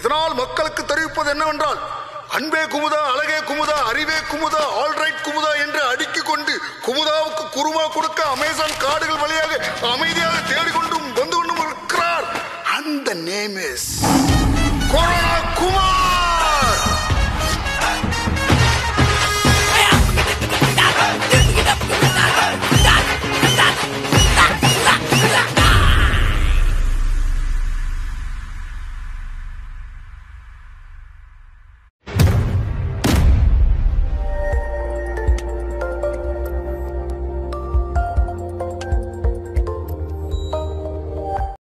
இதனால் மக்களுக்கு தெரிவிப்பது என்னவென்றால் அன்பே குமுதா, அழகே குமுதா, அறிவே குமுதா, ஆல்ரைட் குமுதா என்று அடிக்கிக் கொண்டு குமுதாவுக்கு குருமா கொடுக்க அமேசான் காடுகள் வழியாக அமைதியாக தேடிக்கொண்டும் வந்து கொண்டும் இருக்கிறார். அந்த நேம் இஸ் கொரோனா குமார்.